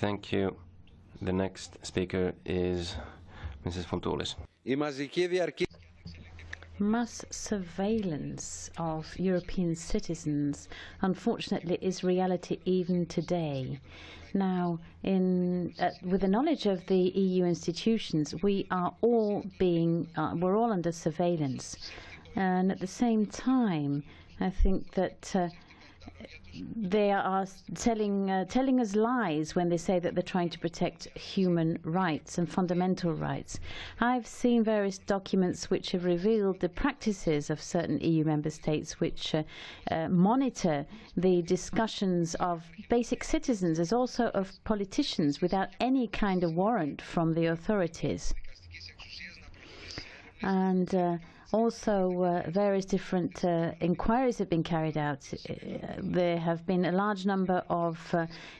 Thank you. The next speaker is Mrs. Fountoulis. Mass surveillance of European citizens, unfortunately, is reality even today. Now, with the knowledge of the EU institutions, we're all under surveillance, and at the same time, I think that they are telling us lies when they say that they're trying to protect human rights and fundamental rights. I've seen various documents which have revealed the practices of certain EU member states which monitor the discussions of basic citizens as also of politicians without any kind of warrant from the authorities. And also, various different inquiries have been carried out. There have been a large number of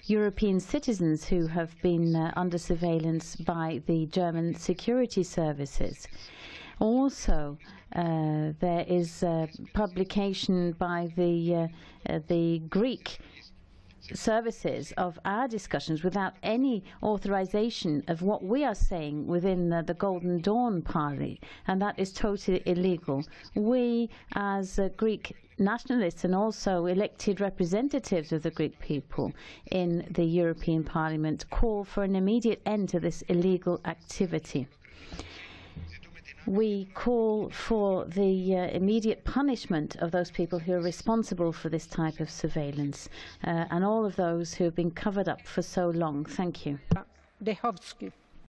European citizens who have been under surveillance by the German security services. Also, there is a publication by the Greek services of our discussions without any authorization of what we are saying within the Golden Dawn Party, and that is totally illegal. We, as Greek nationalists and also elected representatives of the Greek people in the European Parliament, call for an immediate end to this illegal activity. We call for the immediate punishment of those people who are responsible for this type of surveillance and all of those who have been covered up for so long. Thank you.